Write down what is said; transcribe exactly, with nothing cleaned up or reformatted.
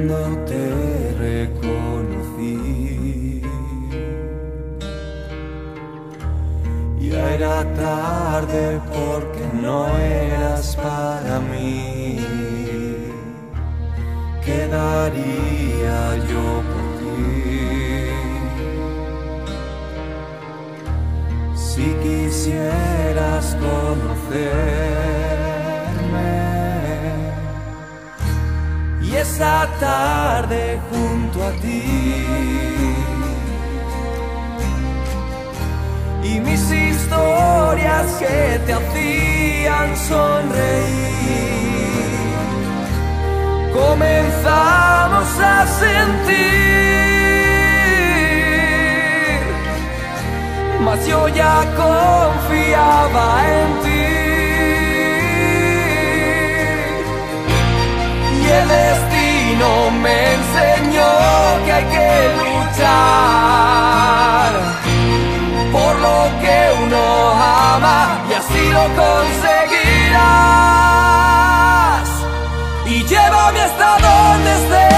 cuando te reconocí, ya era tarde porque no eras para mí. ¿Qué daría yo por ti? Si quisieras conocerme y esta tarde junto a ti, y mis historias que te hacían sonreír, comenzamos a sentir, mas yo ya confiaba en ti. El destino me enseñó que hay que luchar por lo que uno ama, y así lo conseguirás, y llévame hasta donde esté.